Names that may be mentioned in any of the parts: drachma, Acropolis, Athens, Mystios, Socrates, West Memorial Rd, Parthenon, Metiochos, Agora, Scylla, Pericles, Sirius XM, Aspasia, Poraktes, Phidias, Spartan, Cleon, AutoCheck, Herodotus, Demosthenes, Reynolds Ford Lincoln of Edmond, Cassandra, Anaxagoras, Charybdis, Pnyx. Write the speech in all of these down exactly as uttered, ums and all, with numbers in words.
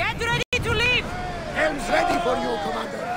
Get ready to leave! Helm's ready for you, Commander.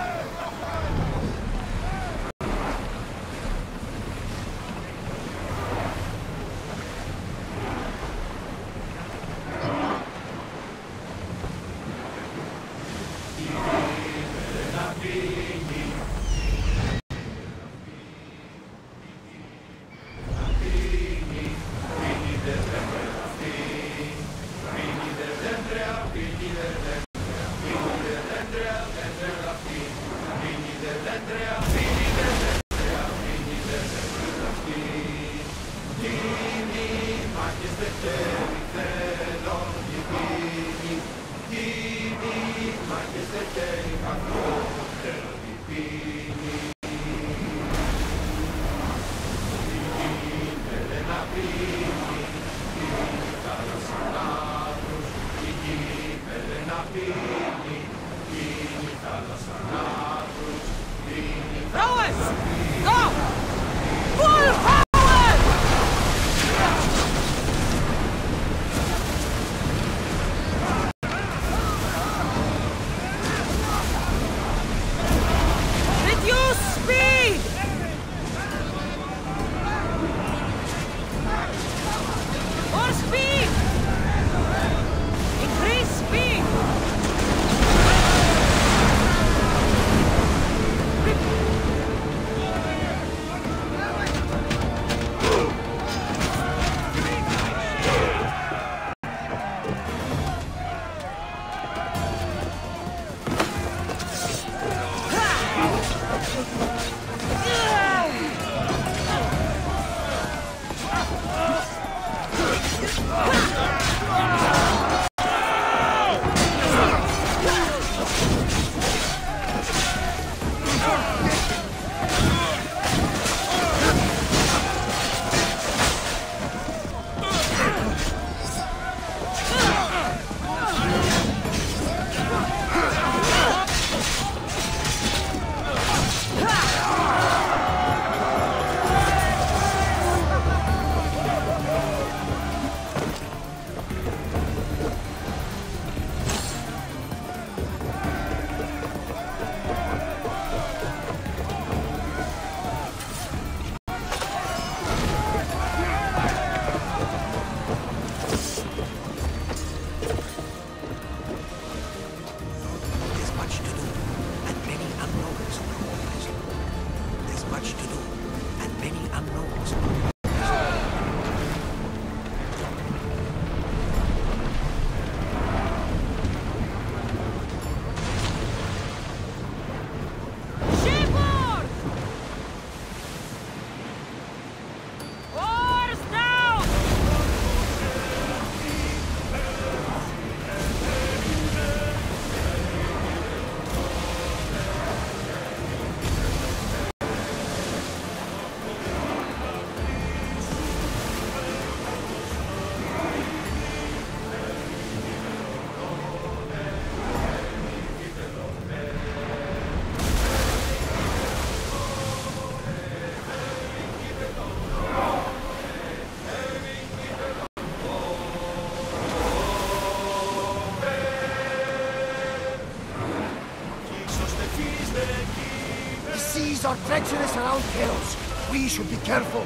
Are treacherous around Chaos. We should be careful.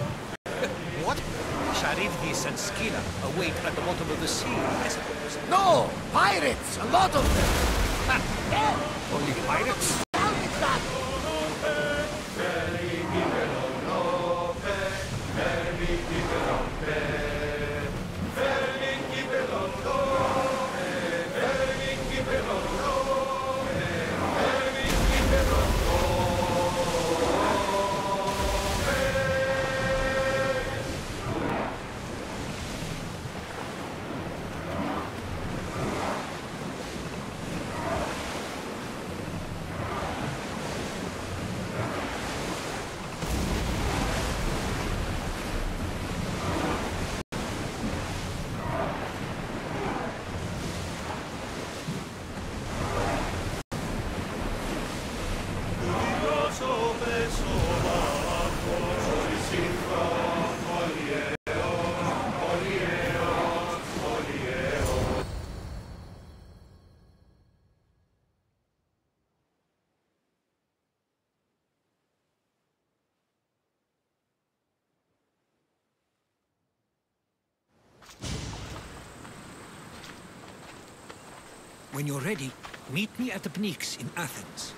What? Charybdis and Scylla await at the bottom of the sea, I suppose. No! Pirates! A lot of them! Ha! Yeah. Only pirates? When you're ready, meet me at the Pnyx in Athens.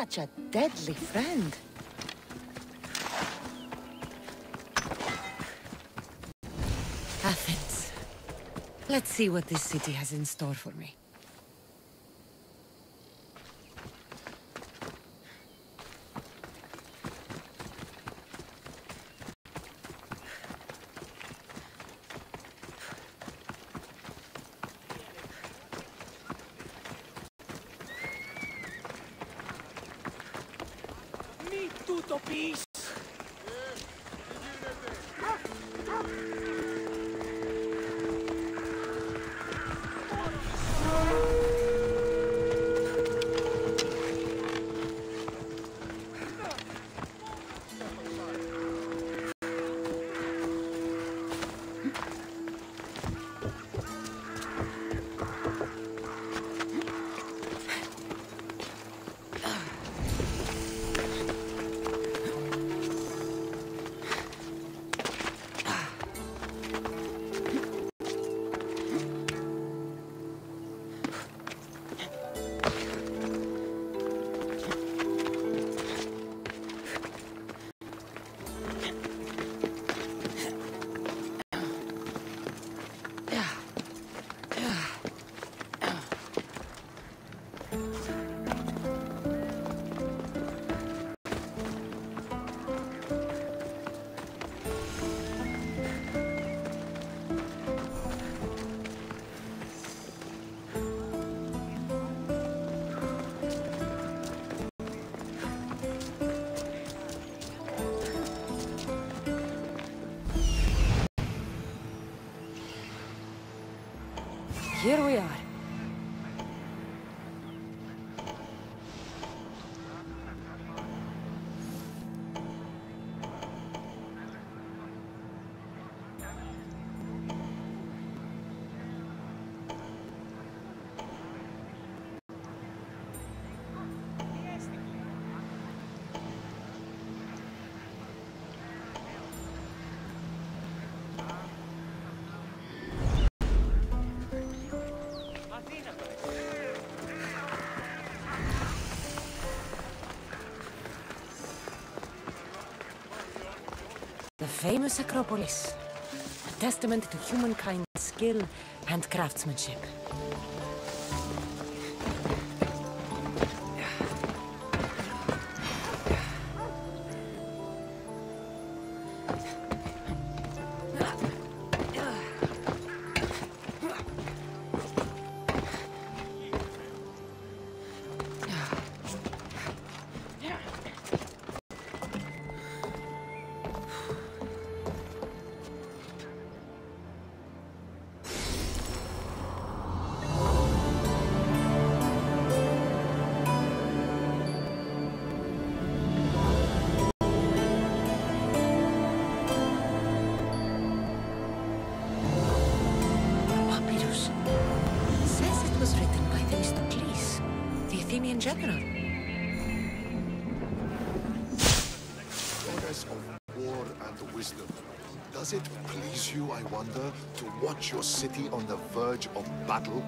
Such a deadly friend. Athens. Let's see what this city has in store for me. Here we are. Famous Acropolis, a testament to humankind's skill and craftsmanship. conjecture. Goddess of war and wisdom, does it please you, I wonder, to watch your city on the verge of battle?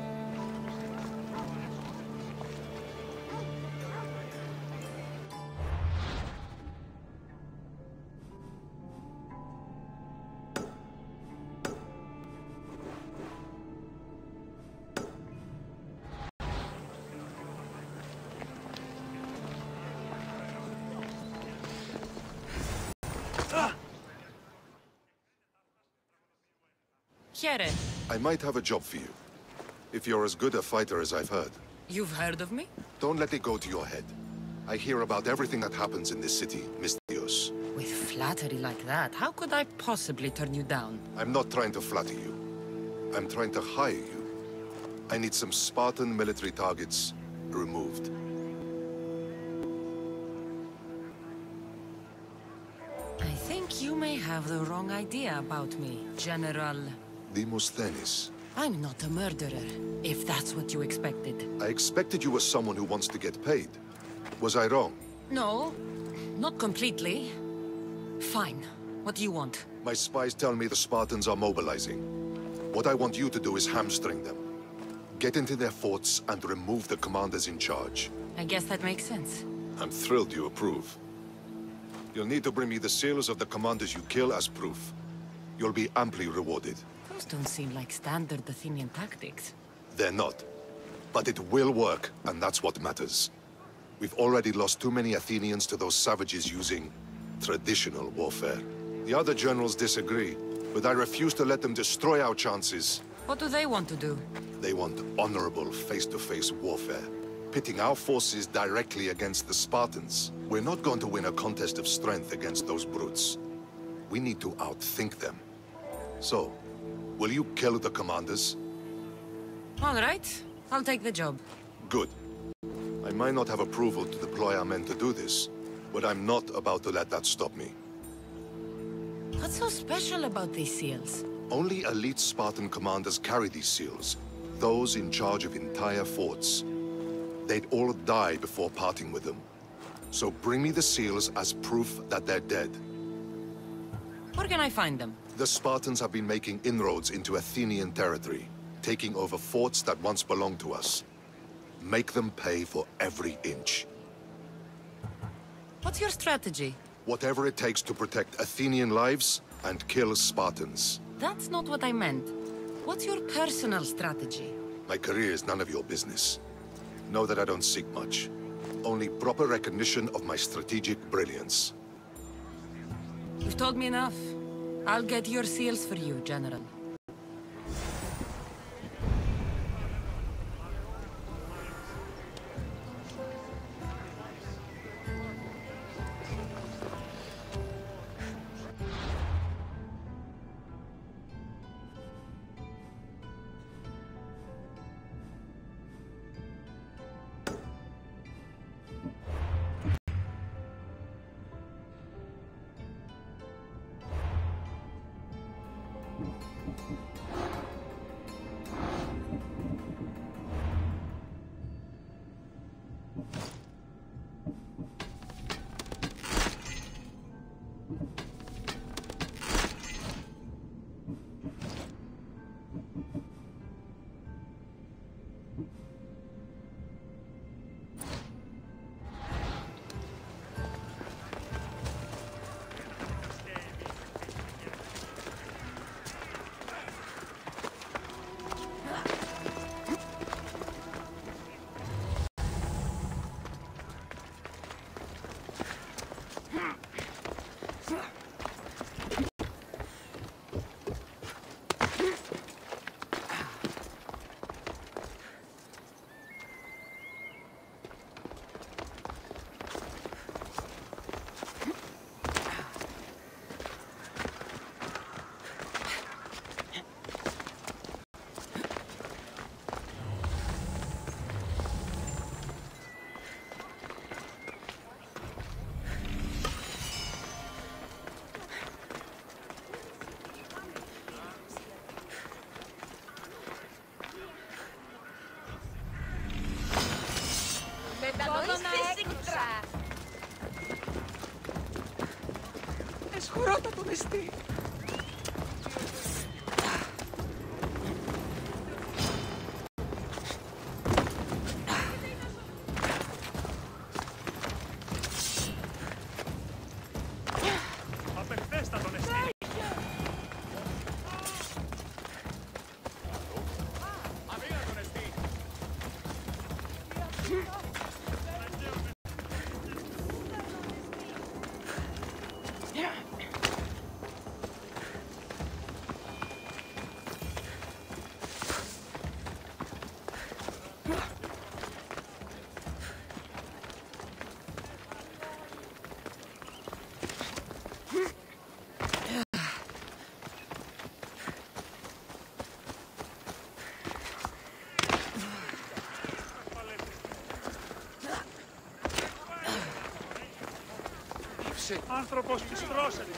I might have a job for you, if you're as good a fighter as I've heard. You've heard of me? Don't let it go to your head. I hear about everything that happens in this city, Mystios. With flattery like that, how could I possibly turn you down? I'm not trying to flatter you. I'm trying to hire you. I need some Spartan military targets removed. I think you may have the wrong idea about me, General... Demosthenes. I'm not a murderer, if that's what you expected. I expected you were someone who wants to get paid. Was I wrong? No, not completely. Fine. What do you want? My spies tell me the Spartans are mobilizing. What I want you to do is hamstring them. Get into their forts and remove the commanders in charge. I guess that makes sense. I'm thrilled you approve. You'll need to bring me the seals of the commanders you kill as proof. You'll be amply rewarded. Don't seem like standard Athenian tactics. They're not. But it will work, and that's what matters. We've already lost too many Athenians to those savages using traditional warfare. The other generals disagree, but I refuse to let them destroy our chances. What do they want to do? They want honorable face-to-face warfare, pitting our forces directly against the Spartans. We're not going to win a contest of strength against those brutes. We need to outthink them. So, will you kill the commanders? All right. I'll take the job. Good. I might not have approval to deploy our men to do this, but I'm not about to let that stop me. What's so special about these seals? Only elite Spartan commanders carry these seals, those in charge of entire forts. They'd all die before parting with them. So bring me the seals as proof that they're dead. Where can I find them? The Spartans have been making inroads into Athenian territory, taking over forts that once belonged to us. Make them pay for every inch. What's your strategy? Whatever it takes to protect Athenian lives and kill Spartans. That's not what I meant. What's your personal strategy? My career is none of your business. Know that I don't seek much. Only proper recognition of my strategic brilliance. You've told me enough. I'll get your seals for you, General. Honesty. Άνθρωπος της Τρόσελης.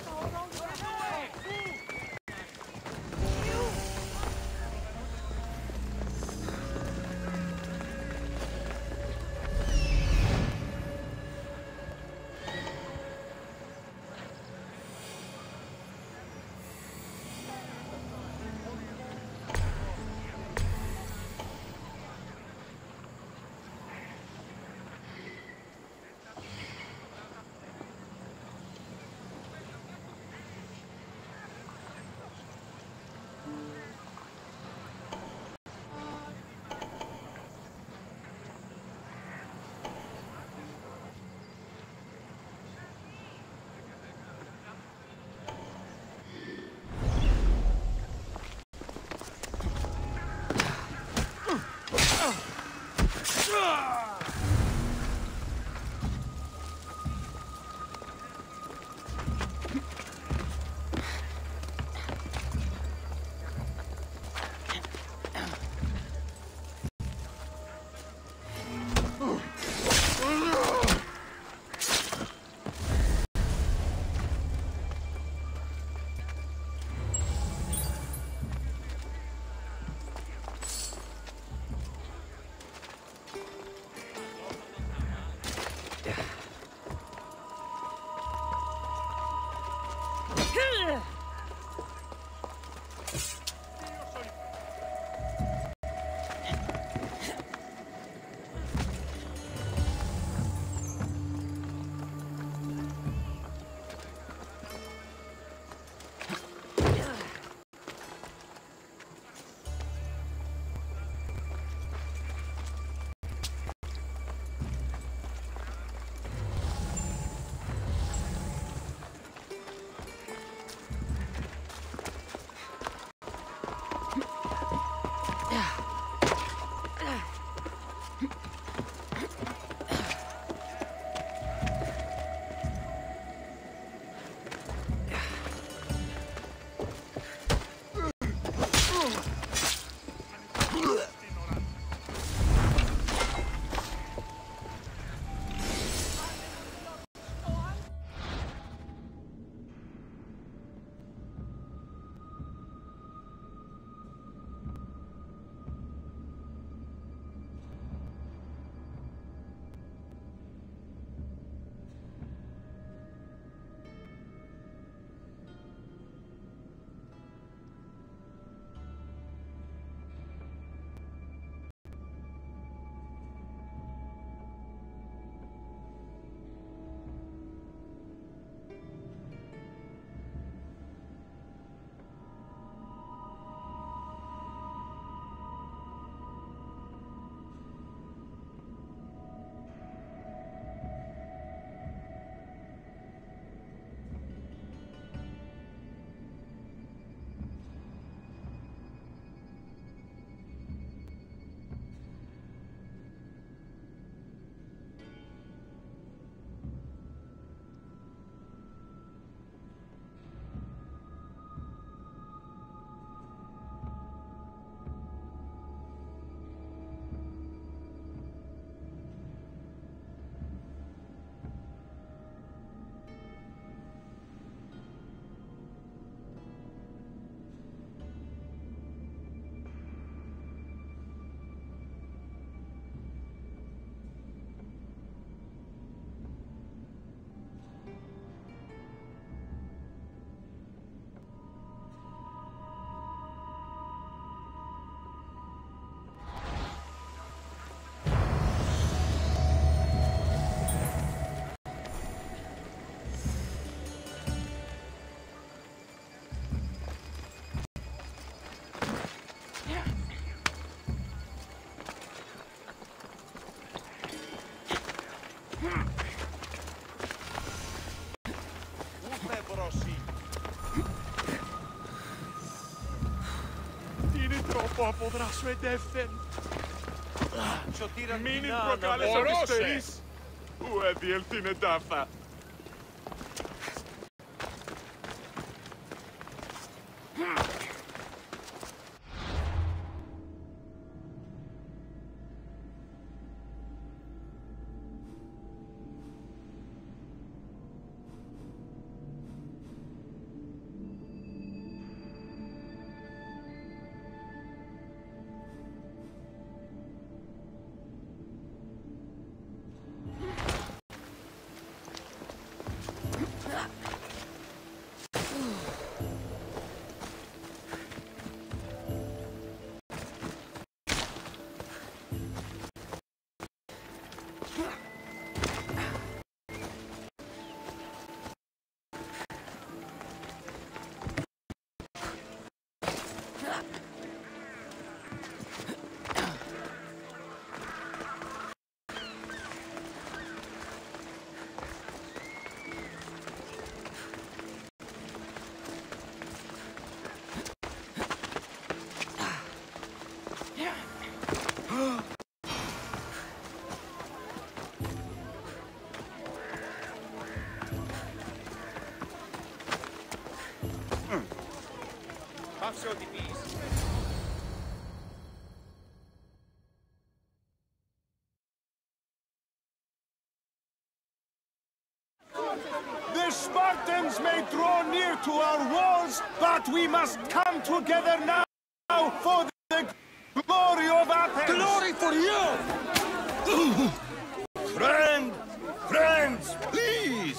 απόδρασου εντεύθεν. Μην προκάλεσα πιστερείς, ου εδιελθύνεται αυτά. Πάψε ό,τι πεις. The Spartans may draw near to our walls, but we must come together now for the glory of Athens. Glory for you! Friend, friends, please!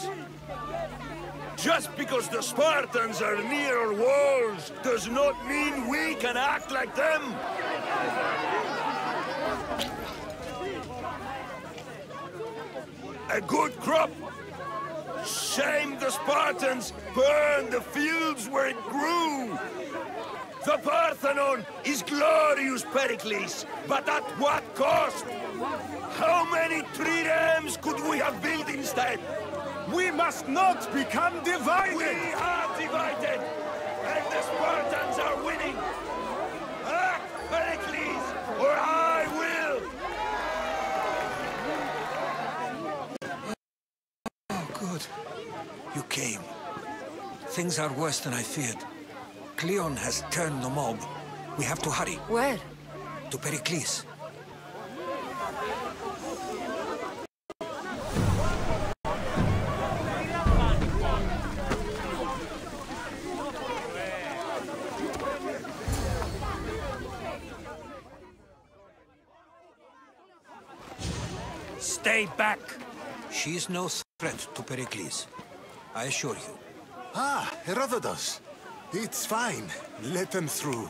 Just because the Spartans are near our walls does not mean we can act like them! A good crop! Shame the Spartans! Burn the fields where it grew! The Parthenon is glorious, Pericles, but at what cost? How many tree rams could we have built instead? We must not become divided! We are divided! And the Spartans are winning! Act, Pericles, or I will! Oh, good. You came. Things are worse than I feared. Cleon has turned the mob. We have to hurry. Where? To Pericles. Stay back! She is no threat to Pericles, I assure you. Ah, Herodotus. It's fine. Let them through.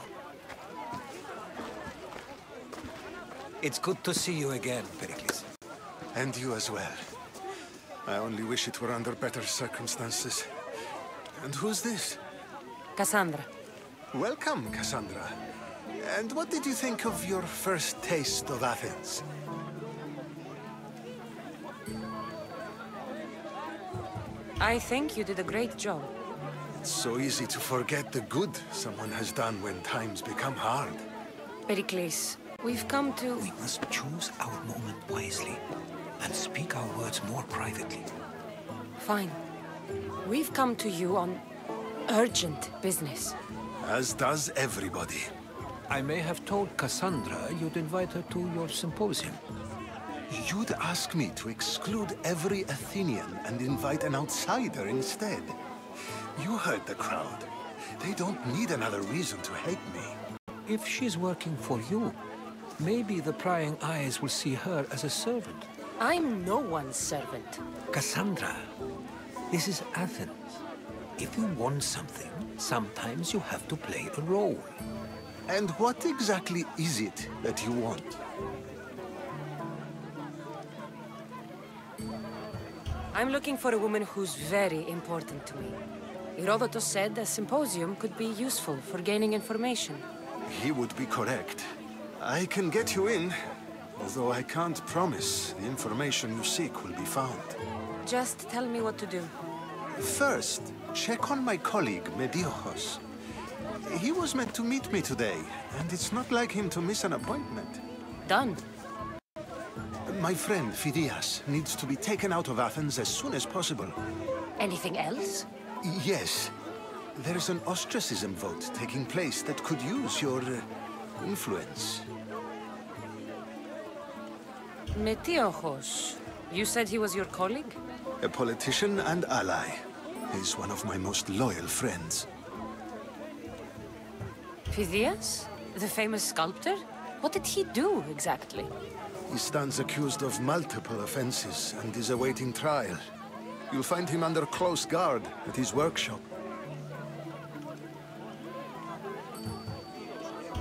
It's good to see you again, Pericles. And you as well. I only wish it were under better circumstances. And who's this? Cassandra. Welcome, Cassandra. And what did you think of your first taste of Athens? I think you did a great job. It's so easy to forget the good someone has done when times become hard. Pericles, we've come to... We must choose our moment wisely and speak our words more privately. Fine. We've come to you on urgent business. As does everybody. I may have told Cassandra you'd invite her to your symposium. You'd ask me to exclude every Athenian and invite an outsider instead. You heard the crowd. They don't need another reason to hate me. If she's working for you, maybe the prying eyes will see her as a servant. I'm no one's servant. Cassandra, this is Athens. If you want something, sometimes you have to play a role. And what exactly is it that you want? I'm looking for a woman who's very important to me. Herodotus said a symposium could be useful for gaining information. He would be correct. I can get you in, although I can't promise the information you seek will be found. Just tell me what to do. First, check on my colleague, Metiochos. He was meant to meet me today, and it's not like him to miss an appointment. Done. My friend, Phidias, needs to be taken out of Athens as soon as possible. Anything else? Yes. There's an ostracism vote taking place that could use your uh, influence. Metiochos, you said he was your colleague? A politician and ally. He's one of my most loyal friends. Phidias? The famous sculptor? What did he do, exactly? He stands accused of multiple offenses and is awaiting trial. You'll find him under close guard at his workshop.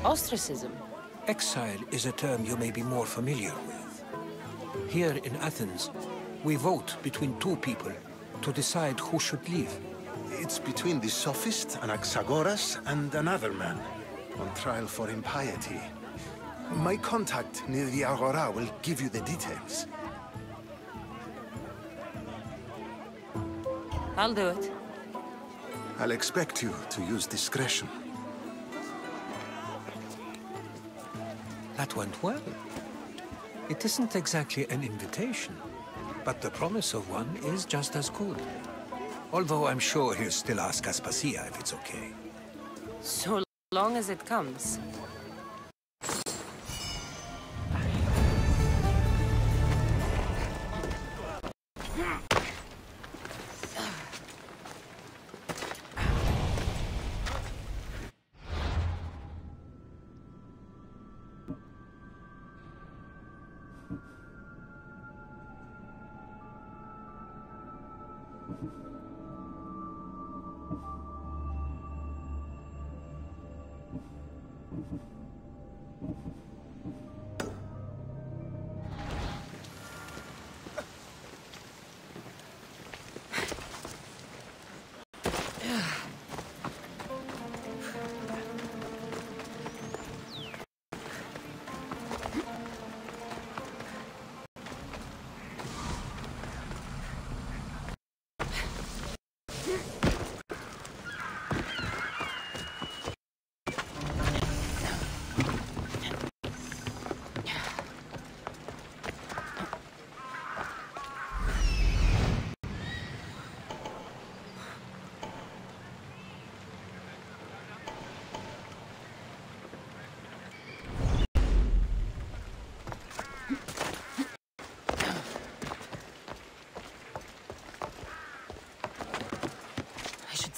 Ostracism. Exile is a term you may be more familiar with. Here in Athens, we vote between two people to decide who should leave. It's between the sophist, Anaxagoras, and another man, on trial for impiety. My contact near the Agora will give you the details. I'll do it. I'll expect you to use discretion. That went well. It isn't exactly an invitation, but the promise of one is just as good. Although I'm sure he'll still ask Aspasia if it's okay. So long as it comes.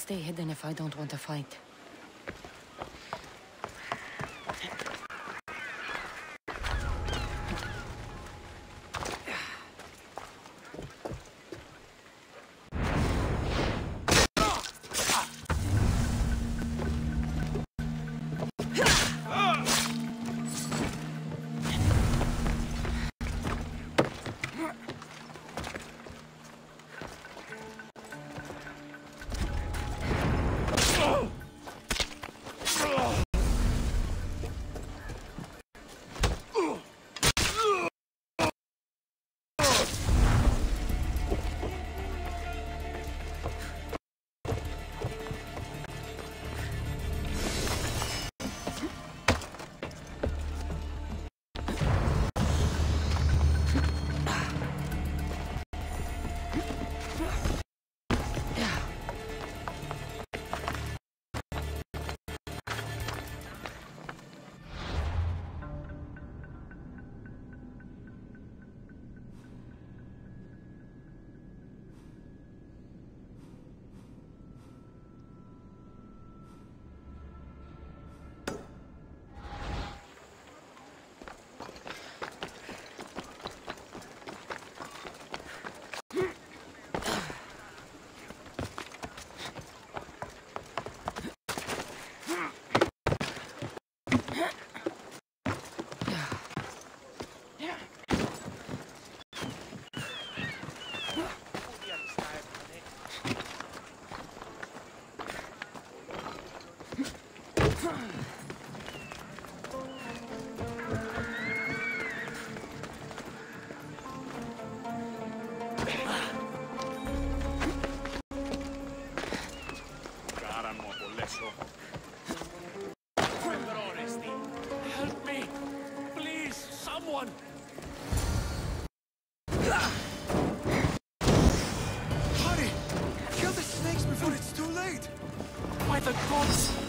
Stay hidden if I don't want to fight.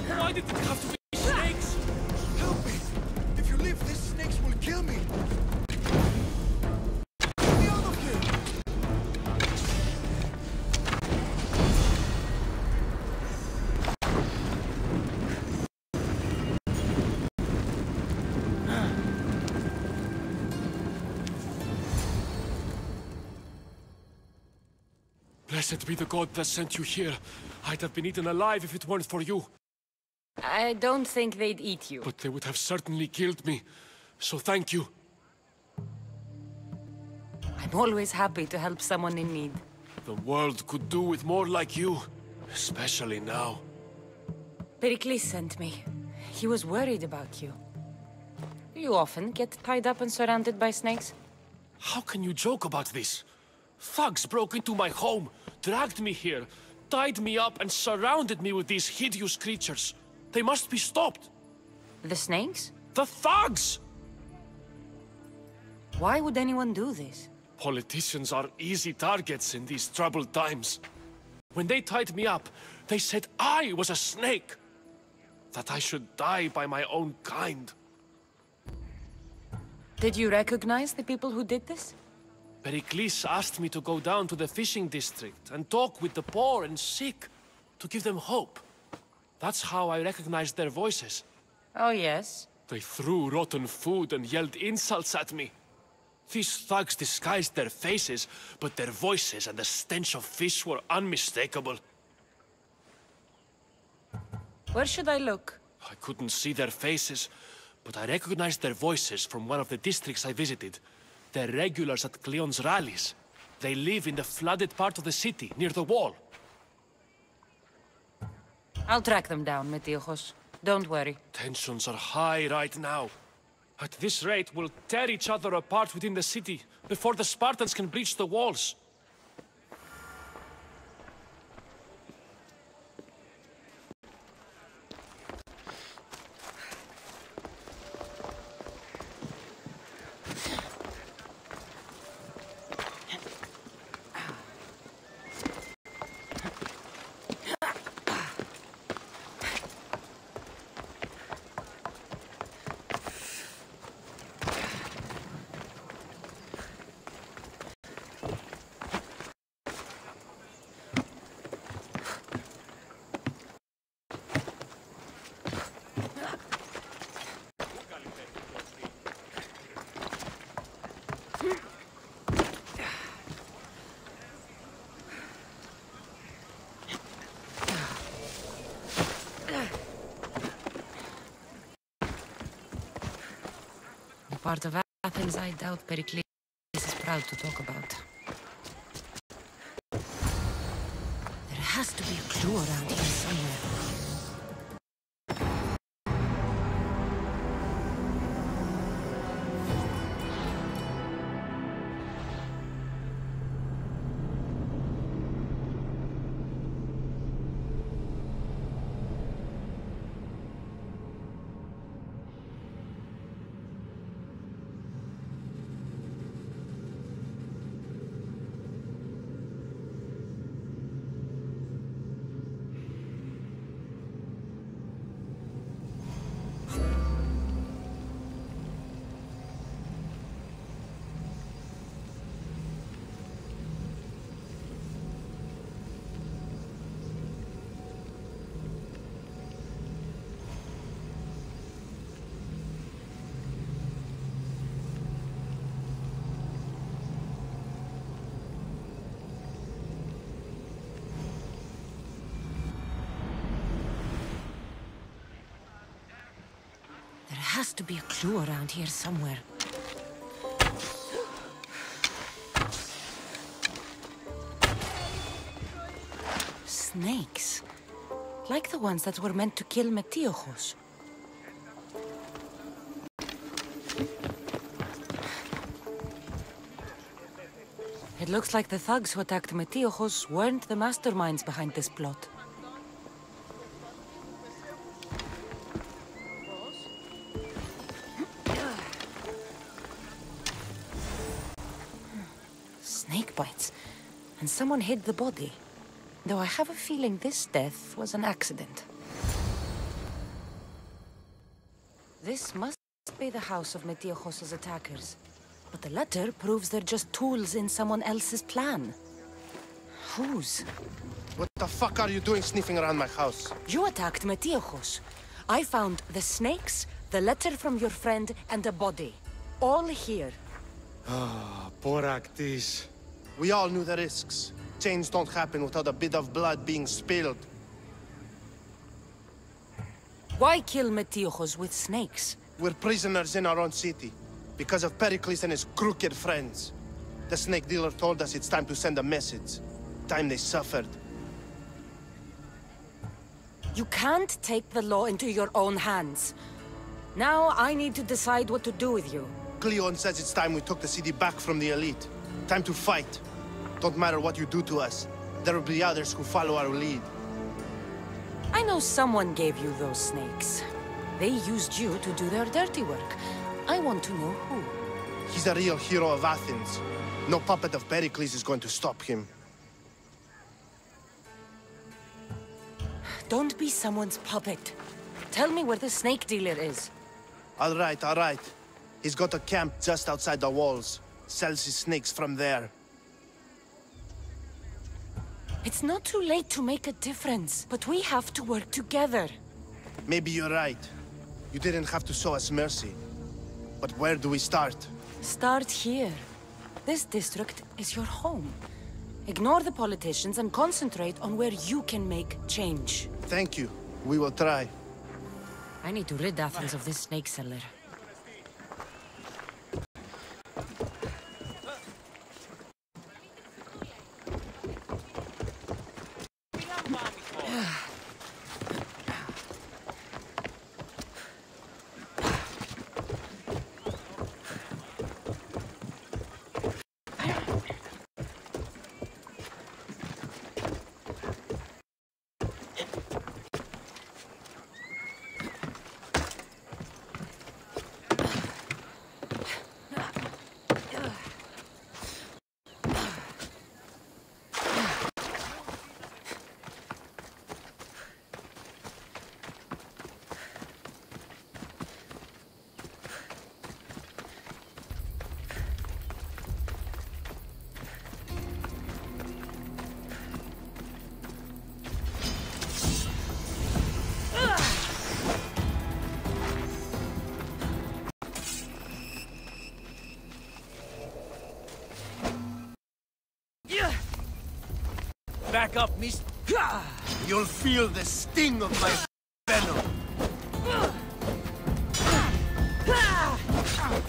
Why did it have to be snakes? Help me! If you leave, these snakes will kill me! Get me out of here! Blessed be the god that sent you here. I'd have been eaten alive if it weren't for you. I don't think they'd eat you. But they would have certainly killed me. So thank you. I'm always happy to help someone in need. The world could do with more like you. Especially now. Pericles sent me. He was worried about you. You often get tied up and surrounded by snakes. How can you joke about this? Thugs broke into my home, dragged me here, tied me up and surrounded me with these hideous creatures. They must be stopped. The snakes? The thugs! Why would anyone do this? Politicians are easy targets in these troubled times. When they tied me up, they said I was a snake. That I should die by my own kind. Did you recognize the people who did this? Pericles asked me to go down to the fishing district and talk with the poor and sick, to give them hope. That's how I recognized their voices. Oh, yes? They threw rotten food and yelled insults at me. These thugs disguised their faces, but their voices and the stench of fish were unmistakable. Where should I look? I couldn't see their faces, but I recognized their voices from one of the districts I visited. They're regulars at Cleon's rallies. They live in the flooded part of the city, near the wall. I'll track them down, Metiochos. Don't worry. Tensions are high right now. At this rate, we'll tear each other apart within the city, before the Spartans can breach the walls. Part of Athens, I doubt Pericles is proud to talk about. There has to be a clue around here somewhere. There has to be a clue around here somewhere. Snakes. Like the ones that were meant to kill Metiochos. It looks like the thugs who attacked Metiochos weren't the masterminds behind this plot. Someone hid the body, though I have a feeling this death was an accident. This must be the house of Metiochos' attackers. But the letter proves they're just tools in someone else's plan. Whose? What the fuck are you doing sniffing around my house? You attacked Metiochos. I found the snakes, the letter from your friend, and a body. All here. Ah, Poraktes. We all knew the risks. Change don't happen without a bit of blood being spilled. Why kill Metiochos with snakes? We're prisoners in our own city, because of Pericles and his crooked friends. The snake dealer told us it's time to send a message. Time they suffered. You can't take the law into your own hands. Now I need to decide what to do with you. Cleon says it's time we took the city back from the elite. Time to fight. Don't matter what you do to us, there will be others who follow our lead. I know someone gave you those snakes. They used you to do their dirty work. I want to know who. He's a real hero of Athens. No puppet of Pericles is going to stop him. Don't be someone's puppet. Tell me where the snake dealer is. All right, all right. He's got a camp just outside the walls. Sells his snakes from there. It's not too late to make a difference, but we have to work together. Maybe you're right. You didn't have to show us mercy. But where do we start? Start here. This district is your home. Ignore the politicians and concentrate on where you can make change. Thank you. We will try. I need to rid Athens of this snake seller. Back up, miss. You'll feel the sting of my venom.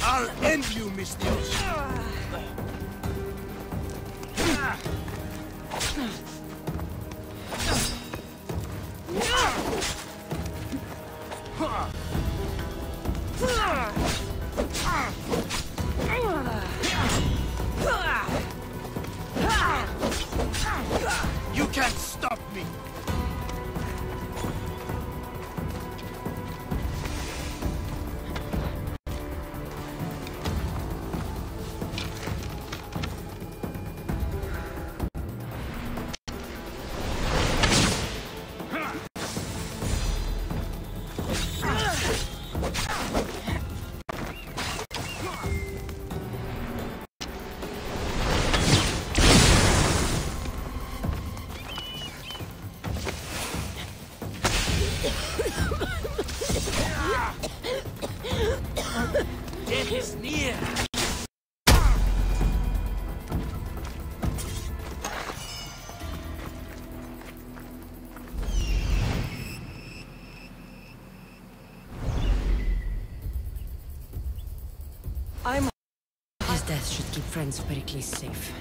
I'll end you, Mystios. You can't stop me! Friends of Pericles safe.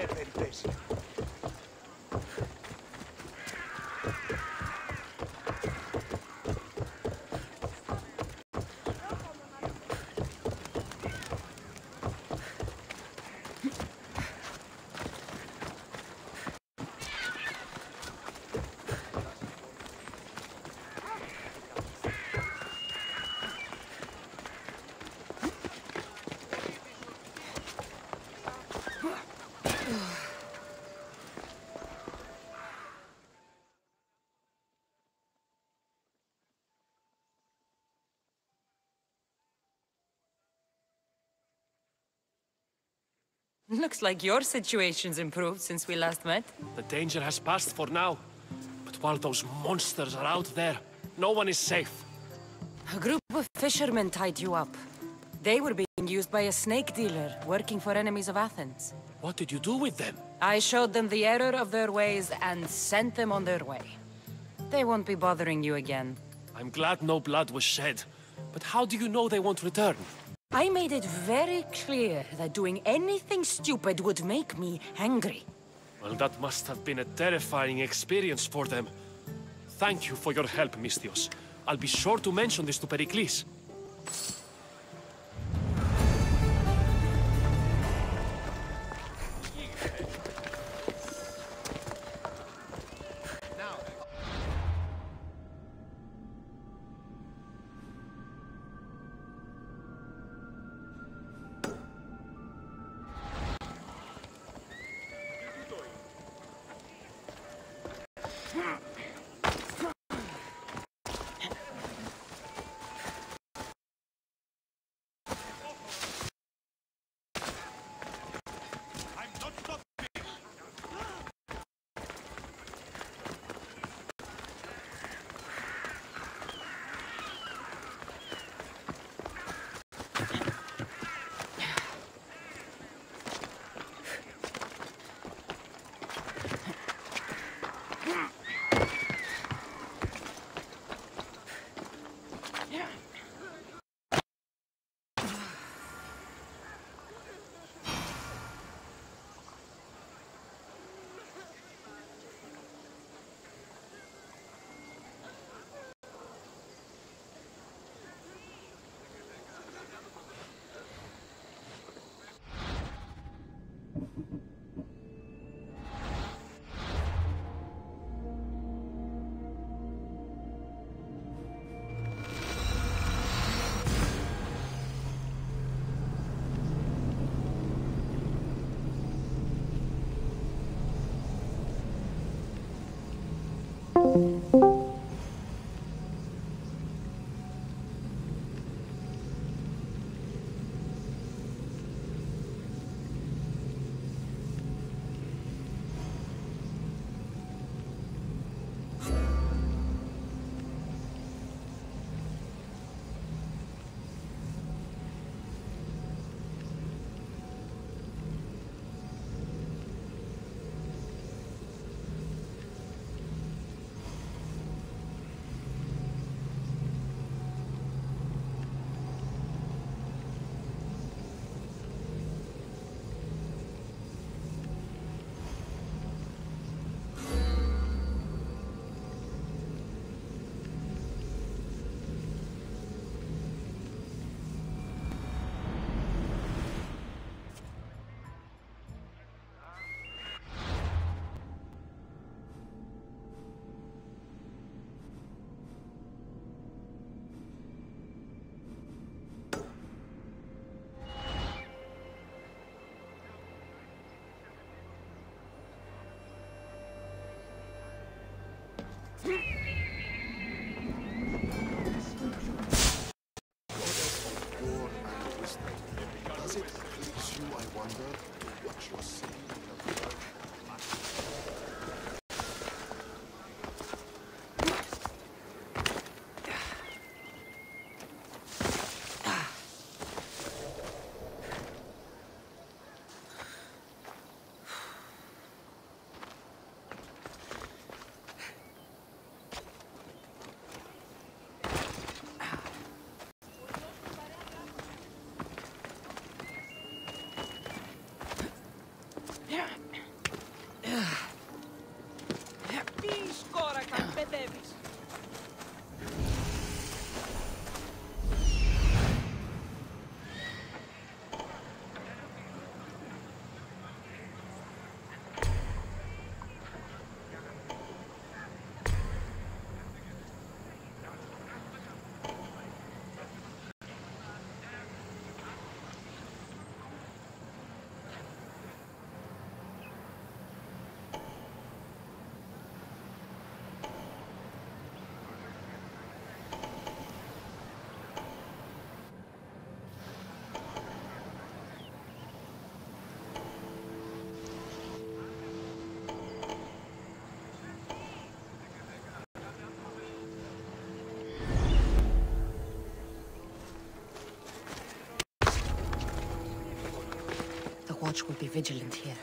με περιπέτεια. Looks like your situation's improved since we last met. The danger has passed for now. But while those monsters are out there, no one is safe. A group of fishermen tied you up. They were being used by a snake dealer, working for enemies of Athens. What did you do with them? I showed them the error of their ways and sent them on their way. They won't be bothering you again. I'm glad no blood was shed. But how do you know they won't return? I made it very clear that doing anything stupid would make me angry. Well, that must have been a terrifying experience for them. Thank you for your help, Mystios. I'll be sure to mention this to Pericles. Yeah. watch will be vigilant here.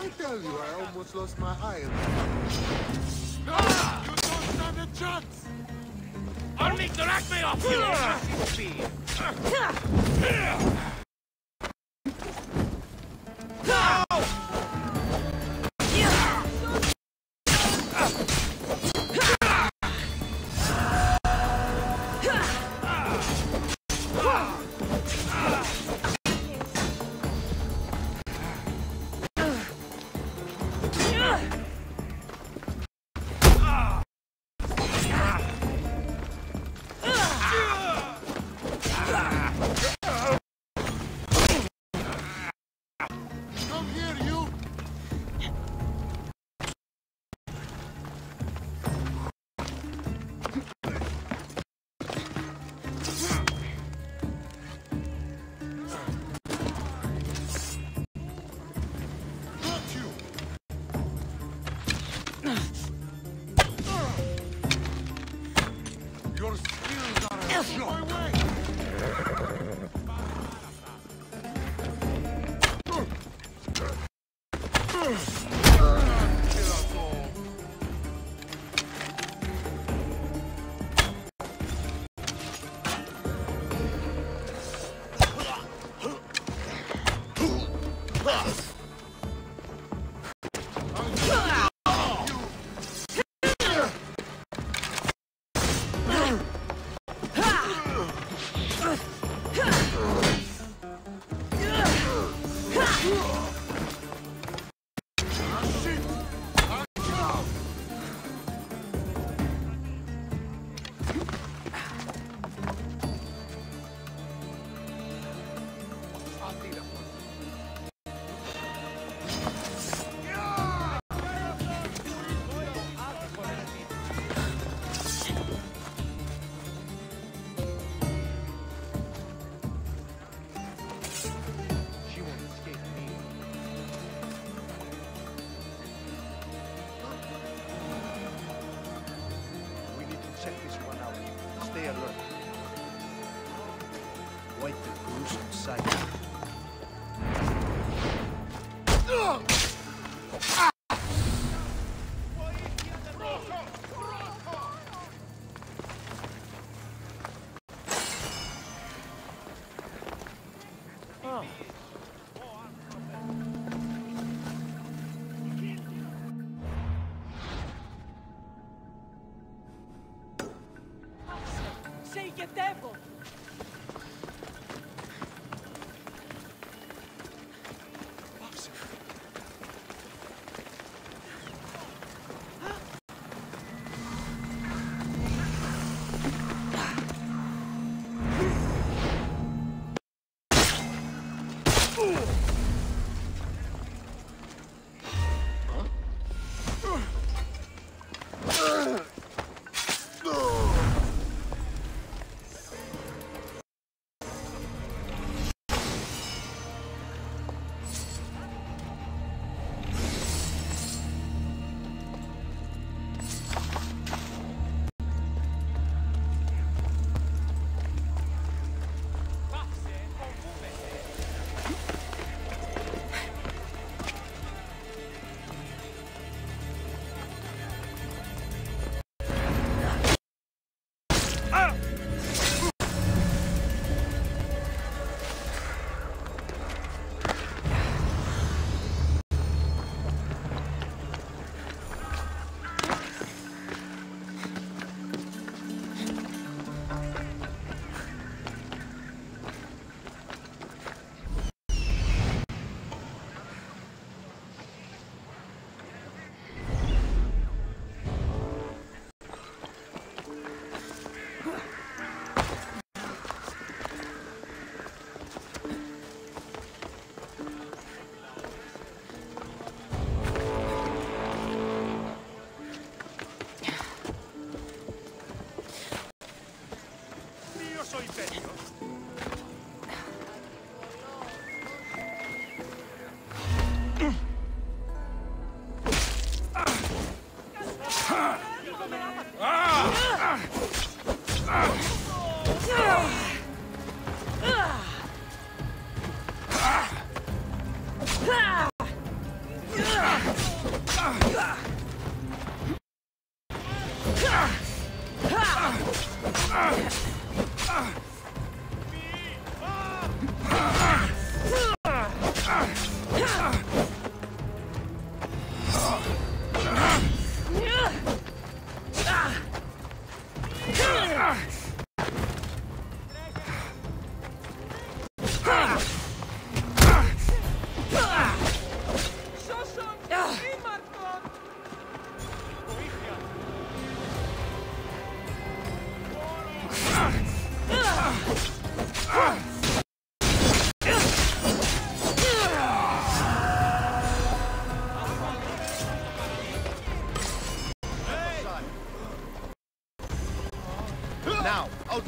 I tell you, I almost lost my eye. No! You don't stand a chance! Only drag me off, you nasty bee! Your skills are out my way.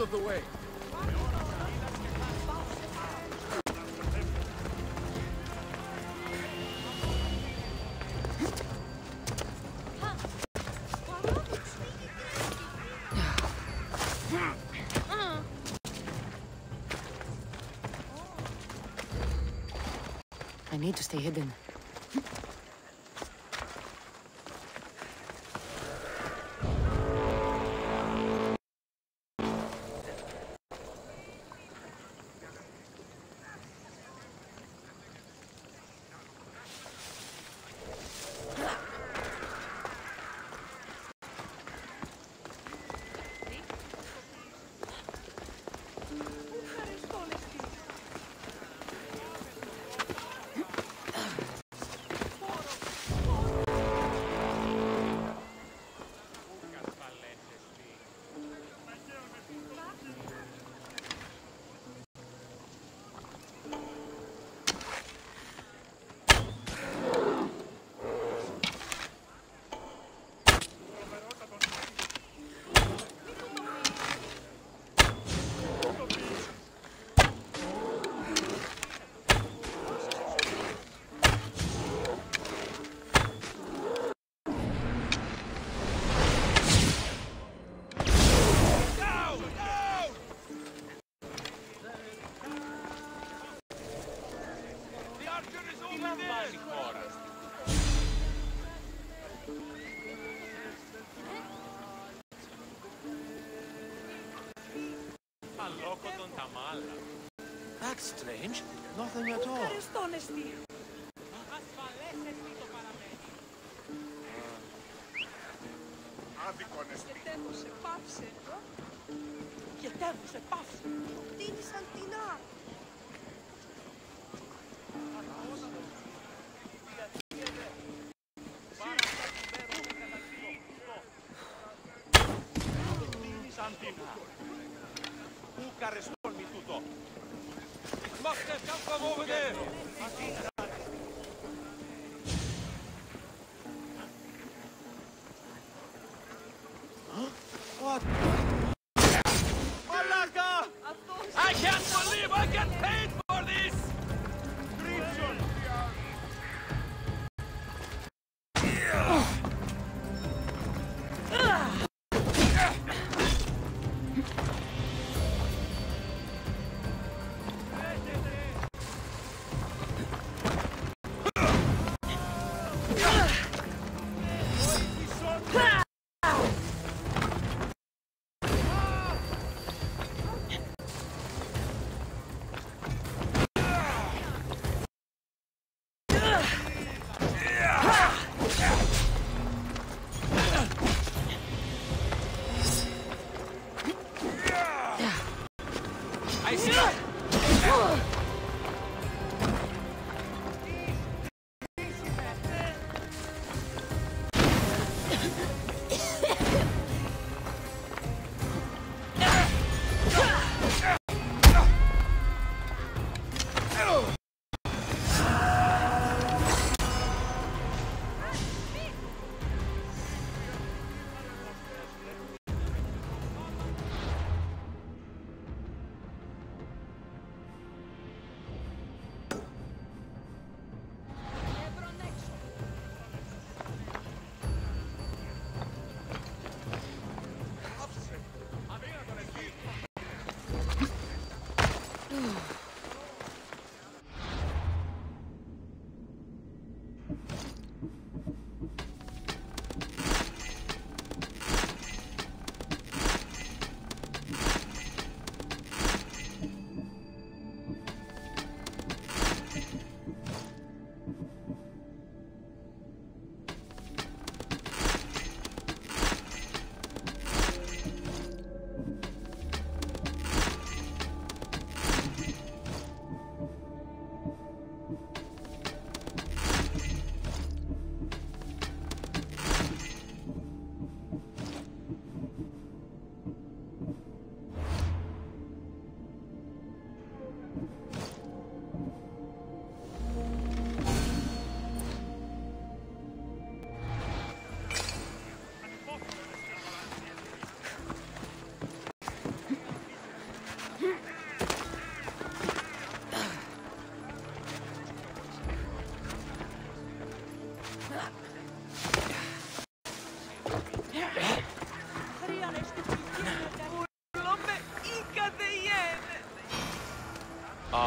Of the way. I need to stay hidden. That's strange. Nothing at all.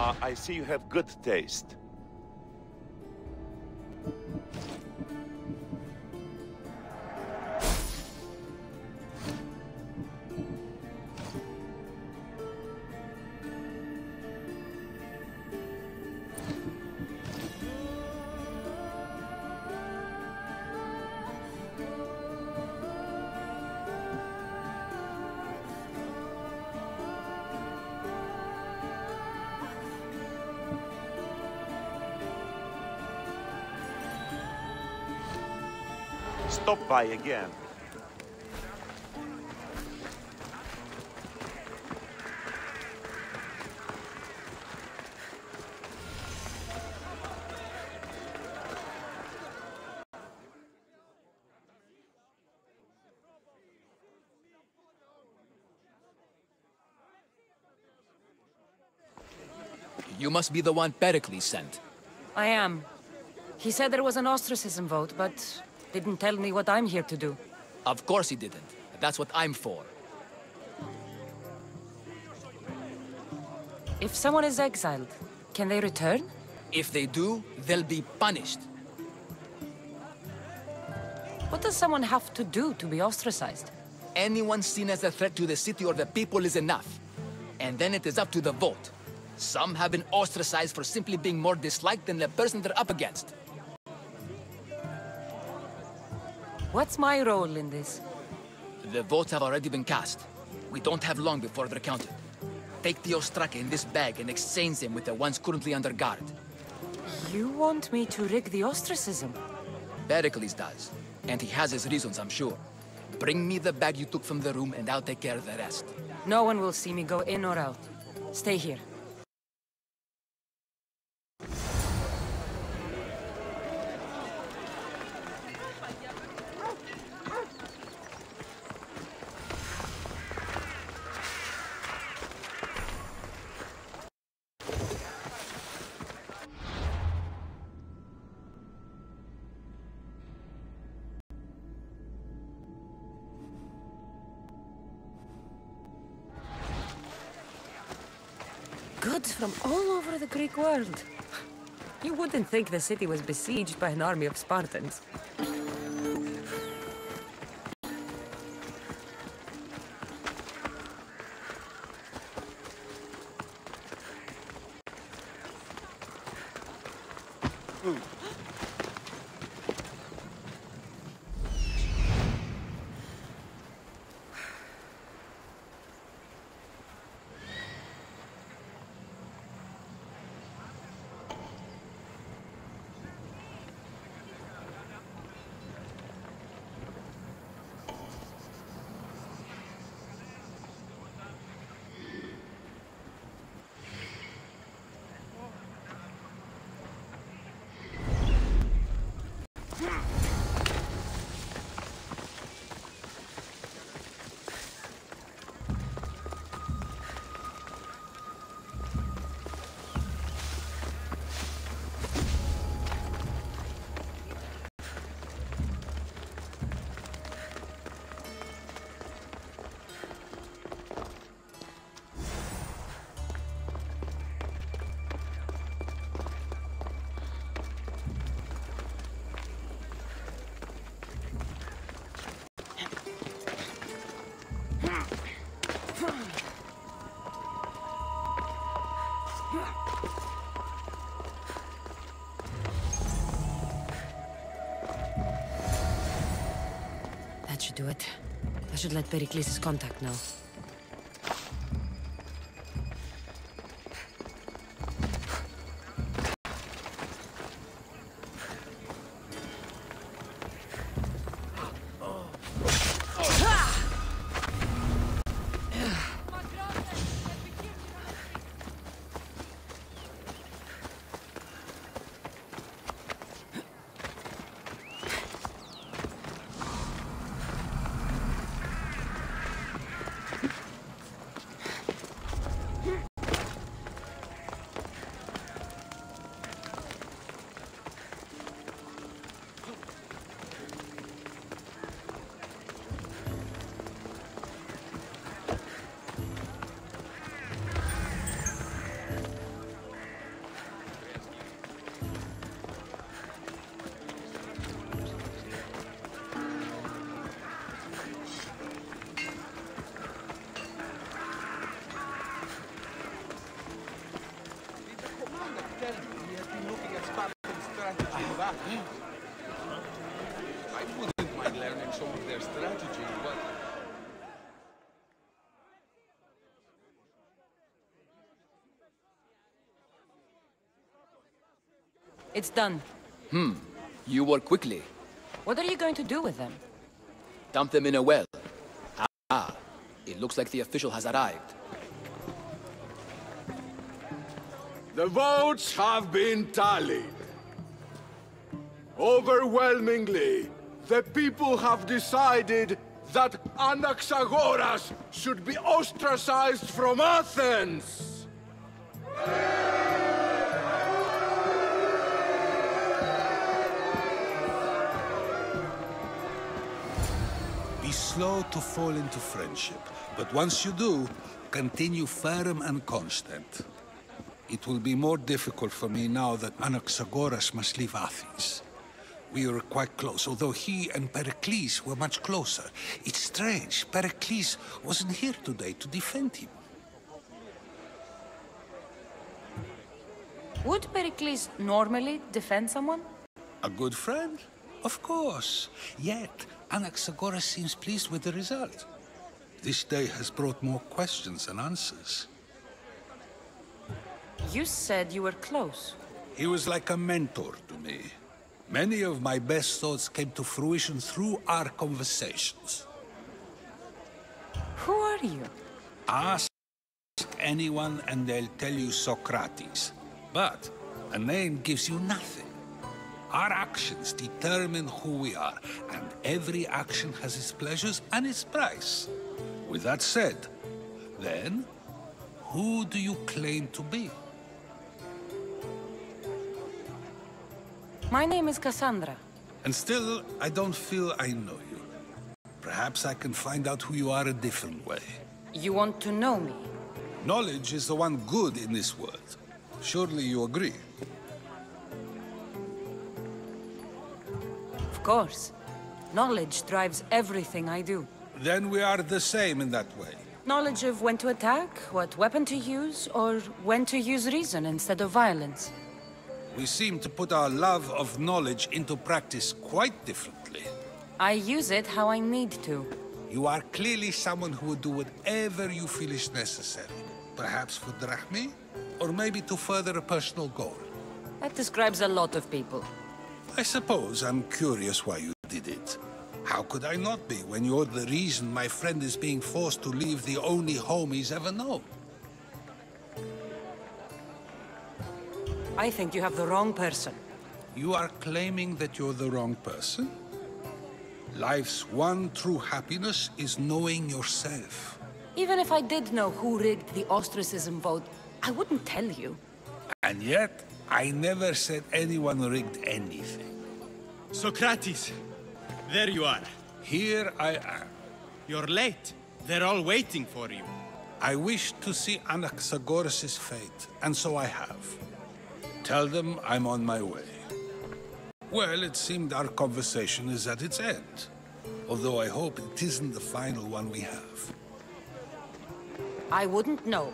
Uh, I see you have good taste. Stop by again. You must be the one Pericles sent. I am. He said there was an ostracism vote, but didn't tell me what I'm here to do. Of course he didn't. That's what I'm for. If someone is exiled, can they return? If they do, they'll be punished. What does someone have to do to be ostracized? Anyone seen as a threat to the city or the people is enough. And then it is up to the vote. Some have been ostracized for simply being more disliked than the person they're up against. What's my role in this? The votes have already been cast. We don't have long before they're counted. Take the Ostraca in this bag and exchange them with the ones currently under guard. You want me to rig the ostracism? Pericles does. And he has his reasons, I'm sure. Bring me the bag you took from the room and I'll take care of the rest. No one will see me go in or out. Stay here. From all over the Greek world. You wouldn't think the city was besieged by an army of Spartans. Should do it. I should let Pericles' contact know. It's done. Hmm. You work quickly. What are you going to do with them? Dump them in a well. Ah, it looks like the official has arrived. The votes have been tallied. Overwhelmingly, the people have decided that Anaxagoras should be ostracized from Athens! Be slow to fall into friendship, but once you do, continue firm and constant. It will be more difficult for me now that Anaxagoras must leave Athens. We were quite close, although he and Pericles were much closer. It's strange, Pericles wasn't here today to defend him. Would Pericles normally defend someone? A good friend? Of course. Yet, Anaxagoras seems pleased with the result. This day has brought more questions than answers. You said you were close. He was like a mentor to me. Many of my best thoughts came to fruition through our conversations. Who are you? Ask anyone and they'll tell you Socrates. But a name gives you nothing. Our actions determine who we are, and every action has its pleasures and its price. With that said, then, who do you claim to be? My name is Cassandra. And still, I don't feel I know you. Perhaps I can find out who you are a different way. You want to know me? Knowledge is the one good in this world. Surely you agree? Of course. Knowledge drives everything I do. Then we are the same in that way. Knowledge of when to attack, what weapon to use, or when to use reason instead of violence. We seem to put our love of knowledge into practice quite differently. I use it how I need to. You are clearly someone who would do whatever you feel is necessary. Perhaps for drachmi, or maybe to further a personal goal. That describes a lot of people. I suppose I'm curious why you did it. How could I not be when you're the reason my friend is being forced to leave the only home he's ever known? I think you have the wrong person. You are claiming that you're the wrong person? Life's one true happiness is knowing yourself. Even if I did know who rigged the ostracism vote, I wouldn't tell you. And yet, I never said anyone rigged anything. Socrates, there you are. Here I am. You're late. They're all waiting for you. I wished to see Anaxagoras' fate, and so I have. Tell them I'm on my way. Well, it seemed our conversation is at its end. Although I hope it isn't the final one we have. I wouldn't know.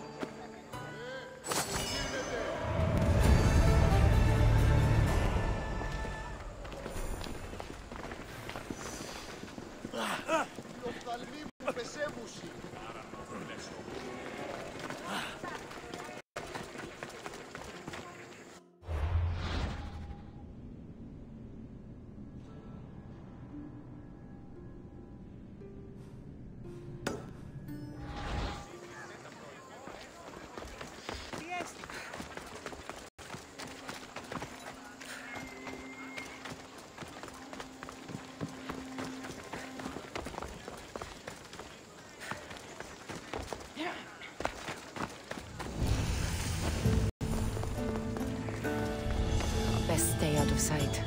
Stay out of sight.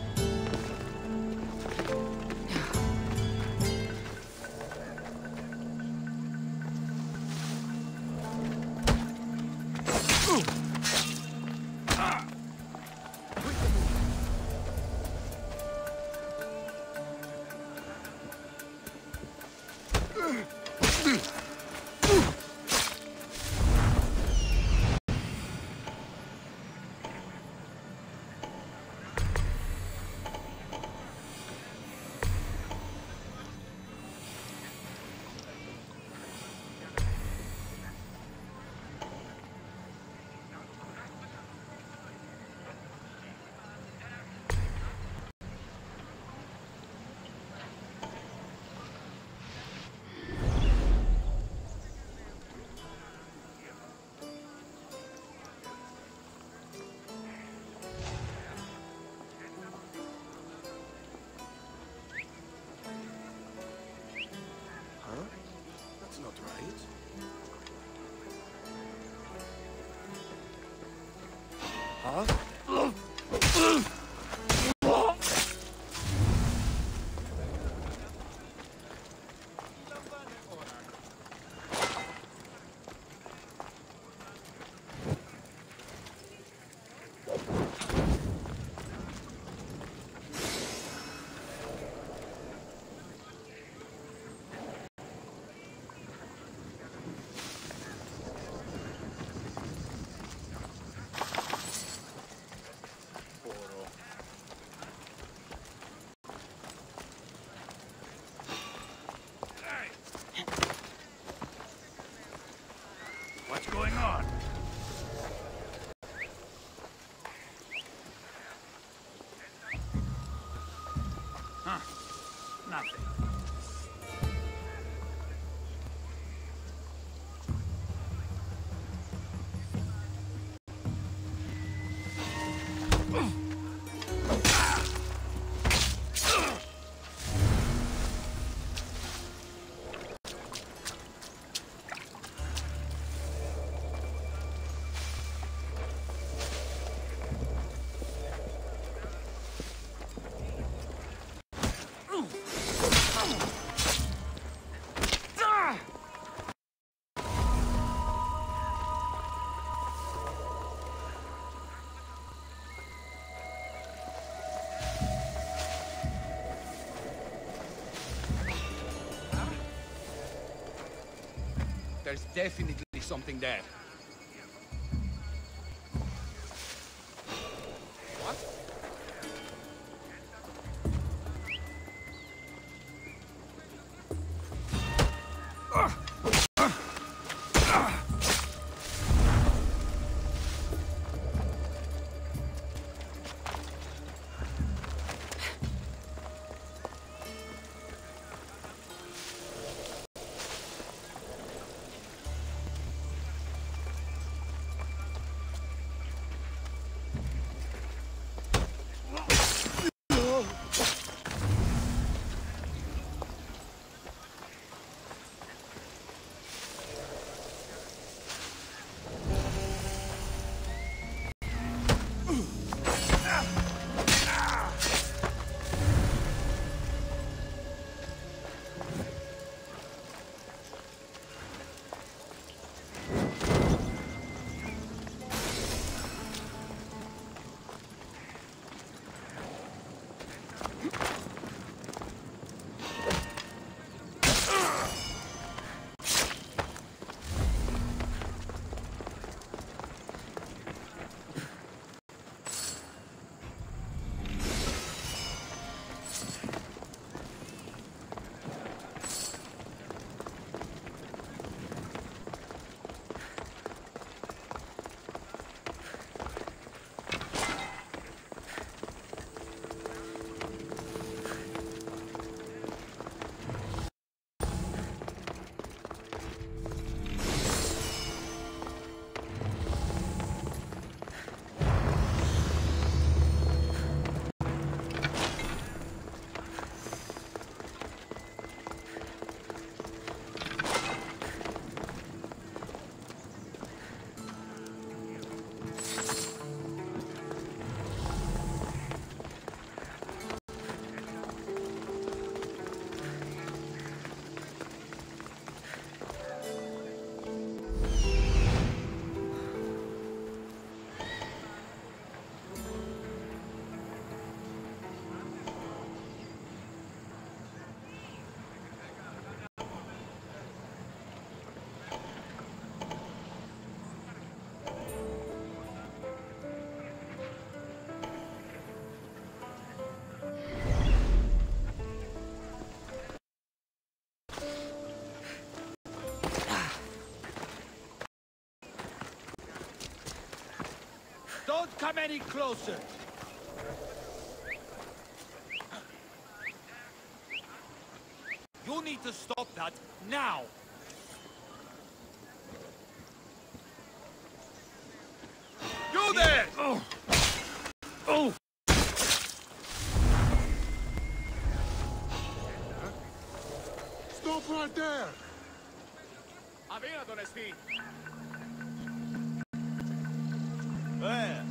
There's definitely something there. What? Uh, uh, uh. Don't come any closer! You need to stop that now! You there! Oh! Oh! Stop right there! Aveva, Donesti! Where?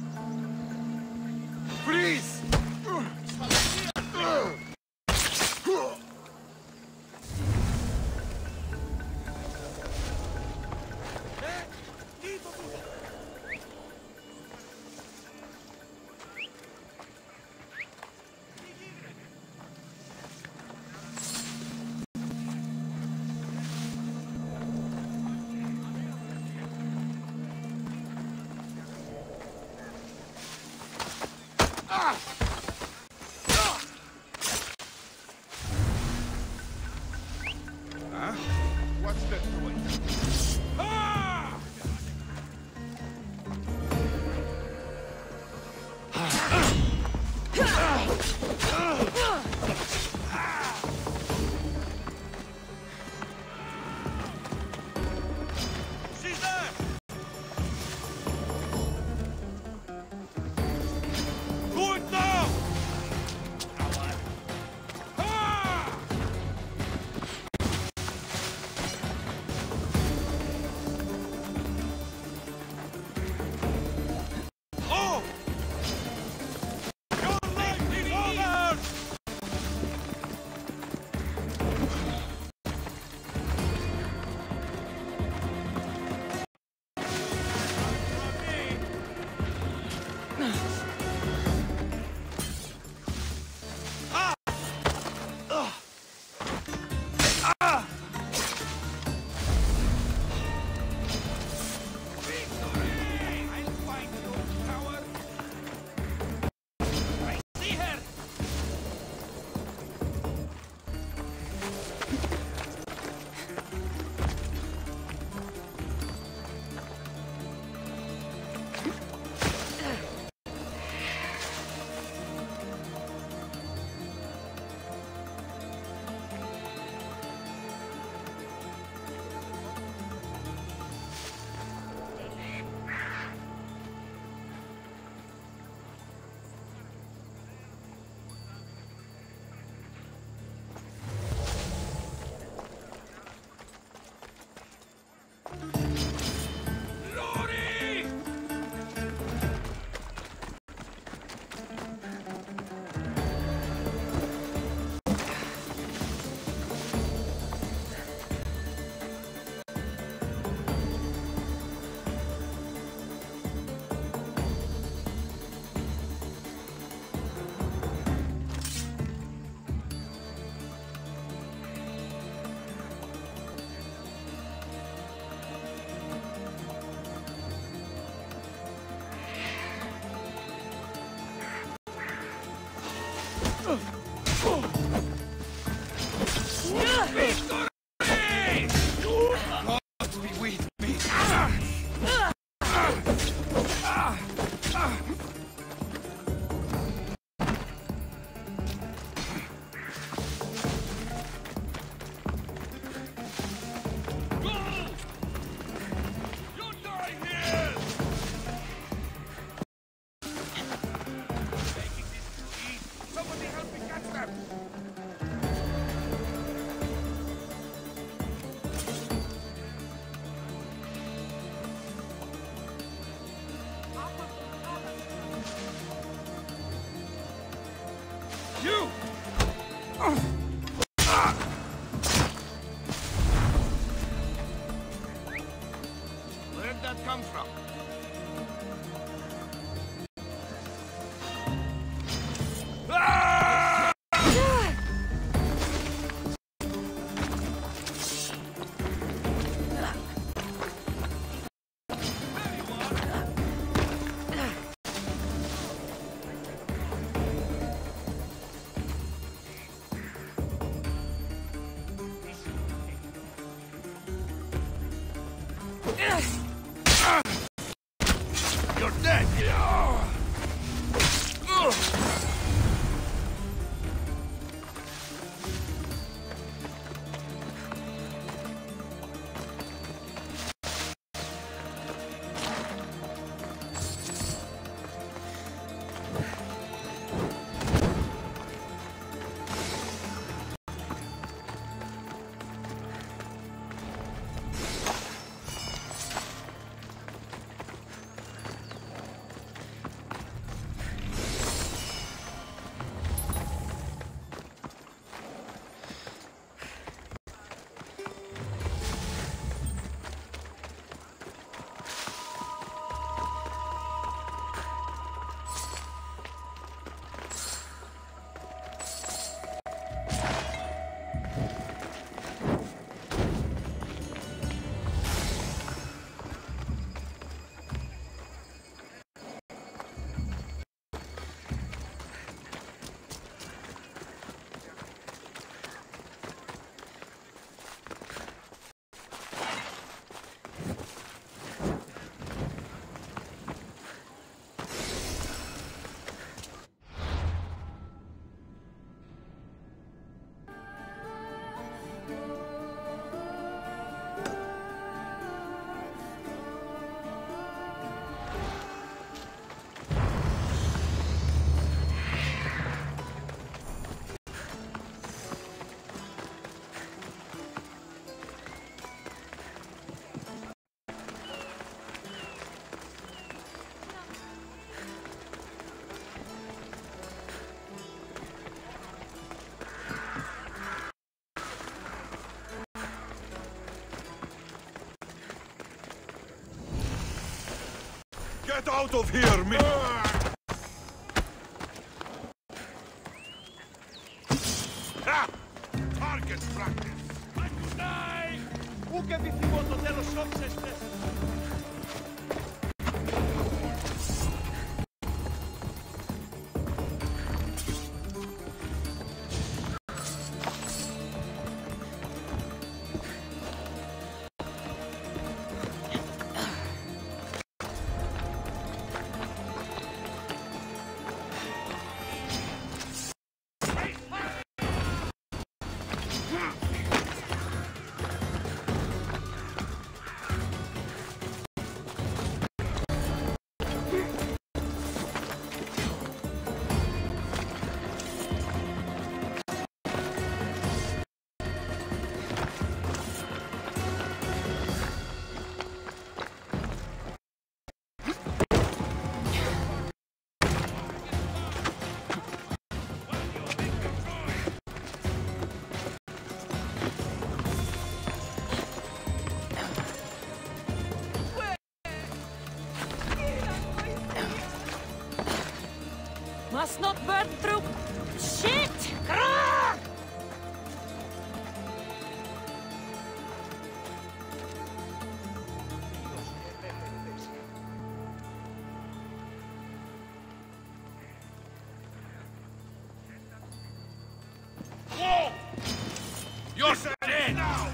Huh? What's the point? Ah! Get out of here, me! Ah! Target practice! Like to die! Who can be through to tell us some success? Must not burn through shit! Grrr! Whoa! You're dead now!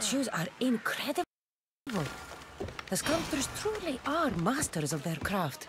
statues are incredible. The sculptors truly are masters of their craft.